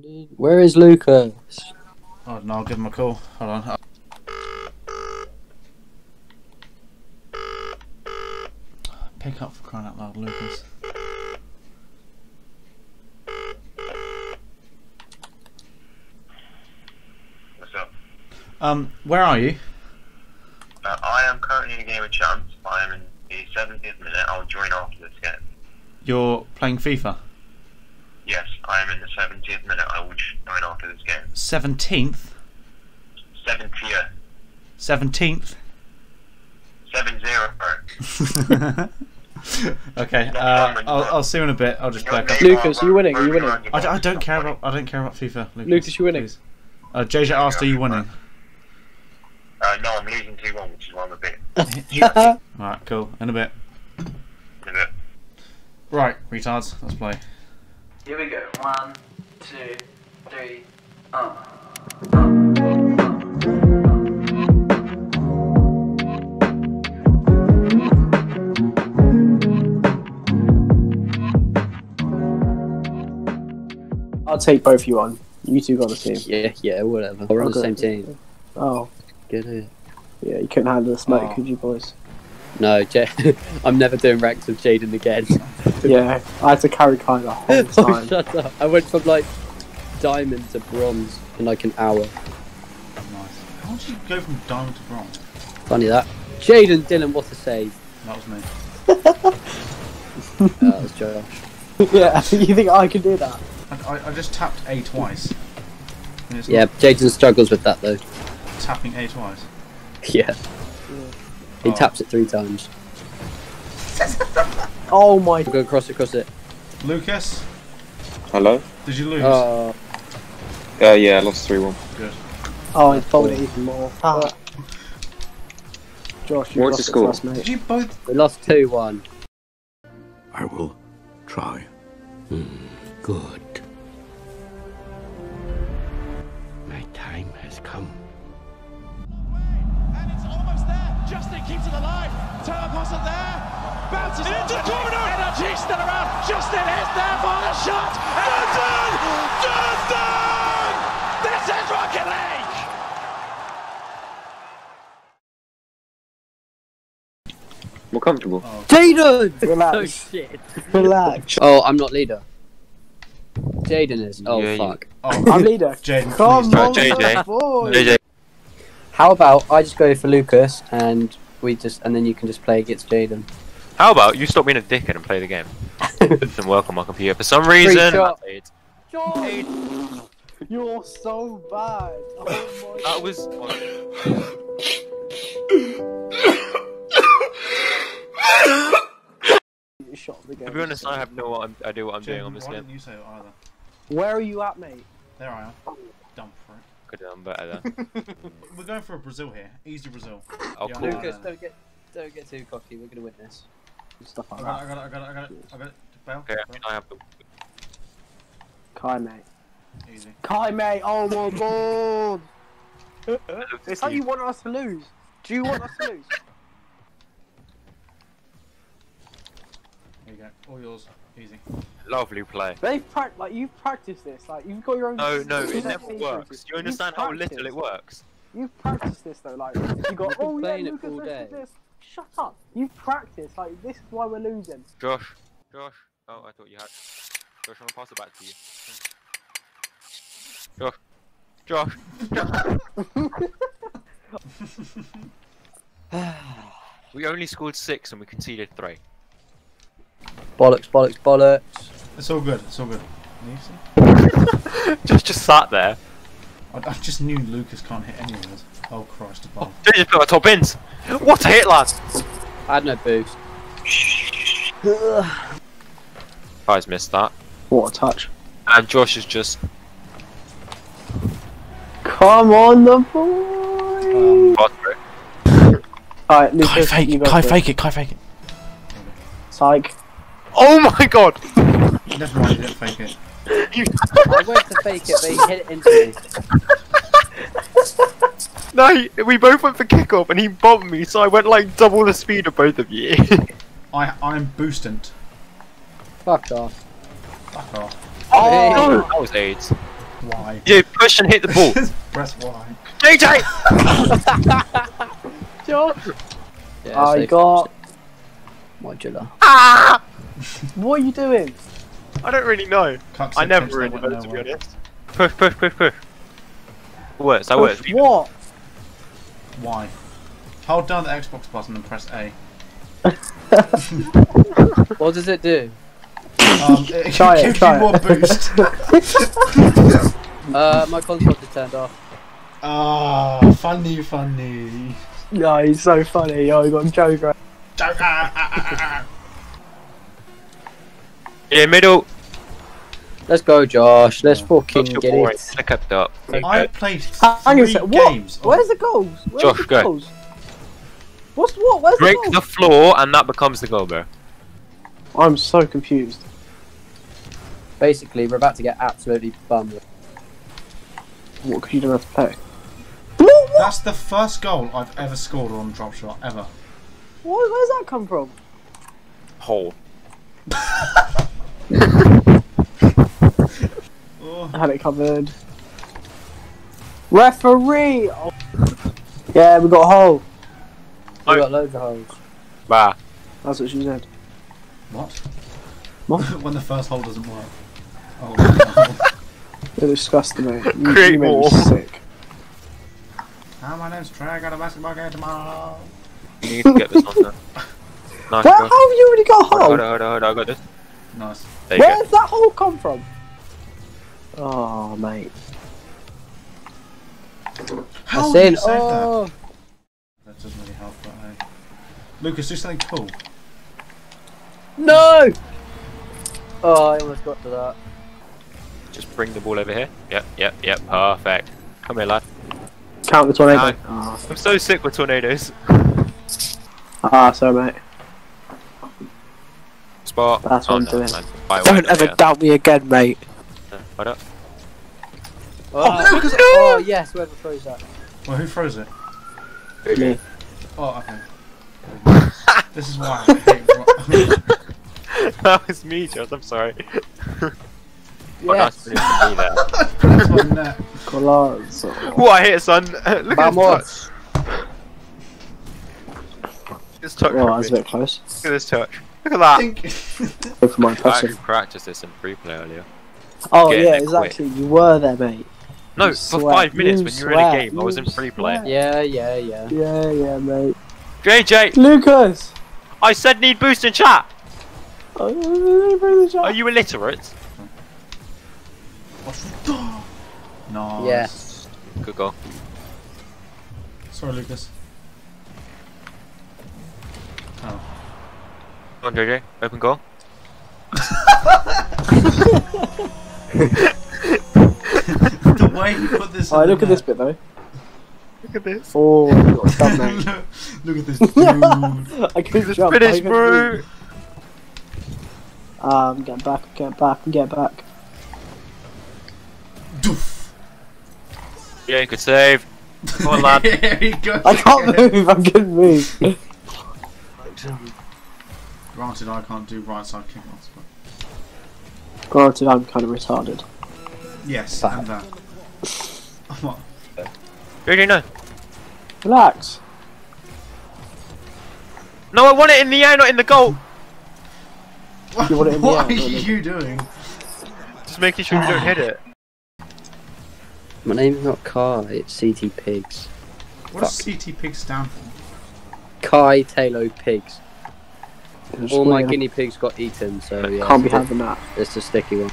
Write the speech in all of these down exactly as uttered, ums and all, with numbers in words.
dude. Where is Lucas? Oh no, I'll give him a call. Hold on. Pick up for crying out loud, Lucas. What's up? Um, where are you? Uh, I am currently in a game of chance. I am in the seventieth minute. I'll join after this game. You're playing FIFA? Yes, I am in the seventieth minute. I will join after this game. seventeenth? seventieth. seventeenth? seven zero. Okay, uh, I'll, I'll see you in a bit. I'll just play. Lucas, you winning? Are you winning? I, I don't care about. I don't care about FIFA. Lucas, Lucas you winning? Uh, J J asked, are you winning? Uh, no, I'm losing two one, which is why I'm a bit. Alright, cool. In a bit. In a bit. Right, retards. Let's play. Here we go. One, two, three. Um. Um. I'll take both of you on. You two got the team. Yeah, yeah, whatever. We're on the same team. Oh. Get it. Yeah, you couldn't handle the smoke, oh. could you, boys? No, J I'm never doing ranks with Jaden again. Yeah, I had to carry Kai the whole time. Oh, shut up. I went from, like, diamond to bronze in, like, an hour. Nice. How did you go from diamond to bronze? Funny that. Jaden, Dylan, what a save. That was me. uh, that was Josh. Yeah, you think I can do that? I, I just tapped A twice. Yeah, Jaden struggles with that though. Tapping A twice? Yeah. yeah. He oh. taps it three times. Oh my... Go across it, cross it. Lucas? Hello? Did you lose? Uh, uh yeah, I lost three one. Good. Oh, I folded it even more. Ah. Josh, you What's lost the score? Us, mate. Did you both... We lost two one. I will try. Mm, good. Time has come. And it's almost there. Justin keeps it alive. Turner passes it there. Bounces it into the corner. Energy still around. Justin is there for the shot. Justin! Justin! This is Rocket League. More comfortable. Oh. Jaden! Relax. Oh, shit. Relax. Oh, I'm not leader. Jaden is. Oh yeah, fuck. Oh, I'm leader. Jaden. Come on, J J. Boy. J J. How about I just go for Lucas and we just and then you can just play against Jaden. How about you stop being a dickhead and play the game? Doesn't work on my computer for some reason. You're so bad. Oh, that was. Shot of the game. To be honest, I have no idea what I'm Jim, doing on this why game. You say it either. Where are you at, mate? There I am. Dumb prick. Could have done better there. We're going for a Brazil here. Easy Brazil. Oh, yeah, cool. Lucas, don't get, don't get too cocky. We're going to win this. Stuff like I got that. It, I got it, I got it, I got it. Bail. Okay, I mean, I have to. Kai, mate. Easy. Kai, mate. Oh my god. It's like you want us to lose. Do you want us to lose? There you go. All yours. Easy. Lovely play. They've practiced, like, you've practiced this, like, you've got your own... No, no, it never works. Do you understand how little it works? You've practiced this, though, like, you got, oh yeah, Lucas, this, this, shut up. You've practiced, like, this is why we're losing. Josh. Josh. Oh, I thought you had... Josh, I'm gonna pass it back to you. Josh. Josh. Josh. We only scored six and we conceded three. Bollocks, bollocks, bollocks. It's all good, it's all good. just just sat there. I, I just knew Lucas can't hit any of us. Oh Christ, a bomb. Oh, just put my top ins! What a hit, lads! I had no boost. Guys missed that. What a touch. And Josh is just... Come on, the boy! Um, Alright, Lucas, Kai fake, Kai fake it, Kai fake it. Psych. Oh my god! Never mind, you didn't fake it. I went to fake it, but he hit it into me. No, we both went for kickoff and he bombed me, so I went like double the speed of both of you. I I'm boostant. Fuck off. Fuck off. Oh, oh no. That was AIDS. Y. Dude, push and hit the ball. Press Y. J J! George! Yeah, I safe. got... Modular. Ah! What are you doing? I don't really know. Cuxley I never really know, to be honest. Push, push, push, push. That works, that works. What? Why? Hold down the Xbox button and press A. What does it do? Um, it try it, try you it. More boost. uh, my console just turned off. Ah, oh, funny, funny. No, he's so funny. Oh, you got him joking. Yeah, middle. Let's go, Josh. Let's yeah. fucking get boring. it. Look up, up. I played three uh, say, games. What? Where's the goals? Where's Josh, the go. Goals? What's what? Where's Break the goals? Break the floor, and that becomes the goal, bro. I'm so confused. Basically, we're about to get absolutely bummed. What could you do to play? That's the first goal I've ever scored on drop shot ever. What? Where's that come from? Hole. Oh. I had it covered. Referee! Oh. Yeah, we got a hole. We got loads of holes. Bah. That's what she said. What? What? When the first hole doesn't work. Oh, no. You're disgusting, mate. You, Great you made me sick. Hi, my name's Trey. I got a basketball game tomorrow. You need to get this on there. Nice. Where have you already got a hole? Hold on, hold on, hold on. I got this. Nice. There Where does that hole come from? Oh, mate. How did you save oh. that? That doesn't really help, but hey. Lucas, do something cool. No! Oh, I almost got to that. Just bring the ball over here. Yep, yep, yep. Perfect. Come here, lad. Count the tornado. No. Oh. I'm so sick with tornadoes. Ah, sorry, mate. Spot. That's oh, what I'm no, doing. Don't one, ever yeah. doubt me again, mate. Hold up. Oh, oh, no, oh yes, whoever throws that. Well, who throws it? Me. Oh, okay. This is why I hate That was me, Josh, I'm sorry. Yes. Oh, nice to be there. What I hit, son. Look Vamos. at this touch. This touch oh, was a bit close. Look at this touch. Look at that. Look at my person. I actually practiced this in free play earlier. Oh, Getting yeah, exactly. Quick. You were there, mate. No, you for sweat. five minutes you when you were in a game, you I was in free play. Sweat. Yeah, yeah, yeah. Yeah, yeah, mate. J J! Lucas! I said need boost in chat! Oh, need boost in chat! Are you illiterate? What's the... Nice. Yes. Good goal. Sorry, Lucas. Oh. Come on, J J. Open goal. The way he put this. Alright, look at this bit though. Look at this. Oh, look, look at this. Dude. I keep this finish, bro. Um, get back, get back, get back. Doof. Yeah, you could save. Come on, lad. I can't move. I can't move. Granted, I can't do right side kickoffs, but. Granted, I'm kind of retarded. Yes, Bad. and that. What? Really, no. Relax. No, I want it in the air, not in the goal. What, you want it in what the air, are you it? doing? Just making sure you don't hit it. My name's not Kai, it's C T Pigs. What Fuck. does C T Pigs stand for? Kai Taylor Pigs. All my guinea pigs got eaten, so yeah. Can't be having that. It's a sticky one.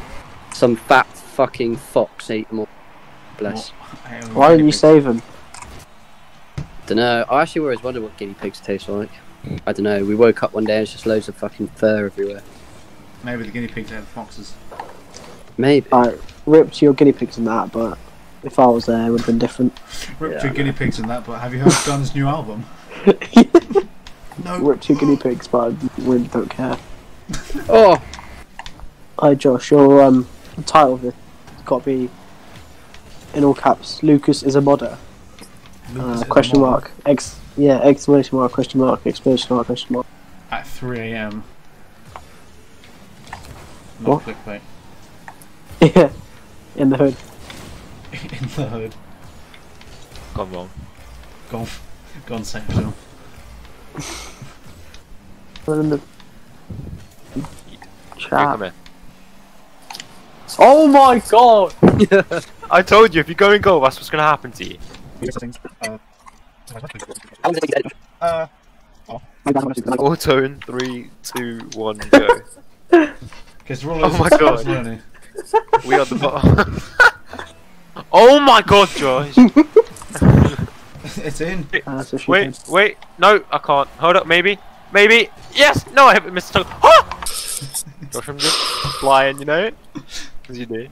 Some fat fucking fox ate them all. Bless. Why didn't you save them? Dunno. I actually always wondered what guinea pigs taste like. I dunno. We woke up one day and it's just loads of fucking fur everywhere. Maybe the guinea pigs ate the foxes. Maybe. I ripped your guinea pigs in that, but if I was there, it would have been different. Ripped yeah, your guinea pigs in that, but have you heard Gunn's new album? No. Ripped two guinea pigs, but I really don't care. Oh! Hi Josh, your um, title of this has got to be, in all caps, Lucas is a modder. Lucas uh, question a mark. Ex yeah, exclamation mark, question mark, exclamation mark, question mark. At three A M. Not clickbait. Yeah, in the hood. in the hood. Gone wrong. Gone, gone sexual. We're in the chat. Oh my god! I told you, if you go in goal, that's what's gonna happen to you. Uh, oh. Auto in three, two, one, go. Oh my god! We are the bottom. Oh my god, Josh! It's in. Uh, so wait, can. wait, no, I can't. Hold up, maybe, maybe. Yes, no, I haven't missed a tackle. Ah! Josh, I'm just flying, you know. As you do.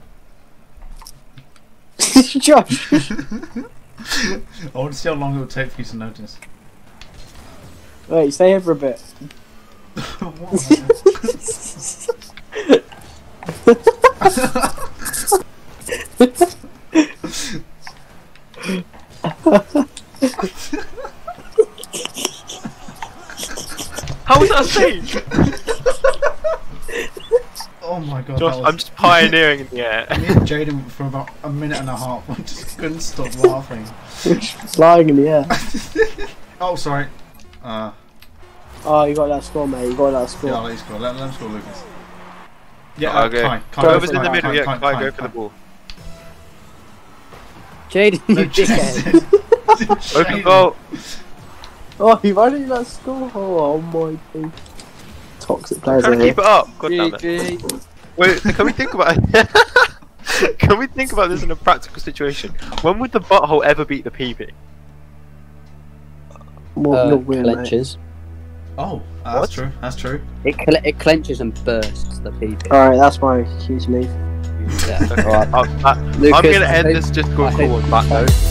Josh. I want to see how long it will take for you to notice. Wait, stay here for a bit. How was that safe? Oh my god, Josh, was... I'm just pioneering in the air. Me and Jaden for about a minute and a half, I just couldn't stop laughing. Flying in the air. Oh, sorry. Uh, oh, you got that score, mate. You got that score. Yeah, I'll let you score. Let, let him score, Lucas. Yeah, okay. Kai, Kai, whoever's in the middle, yeah, Kai, go for the ball. Jaden, you dickhead. Open goal. Oh, you've only that score. Oh, my god. Toxic players in here. Keep it up. God damn it. Wait, can we think about it? Can we think about this in a practical situation? When would the butthole ever beat the P B? More uh, weird, clenches. Mate. Oh, uh, that's true. That's true. It cle it clenches and bursts the P B. All right, that's my huge move. Yeah. All right. I'm, I, Lucas, I'm gonna end think, this Discord call on that note.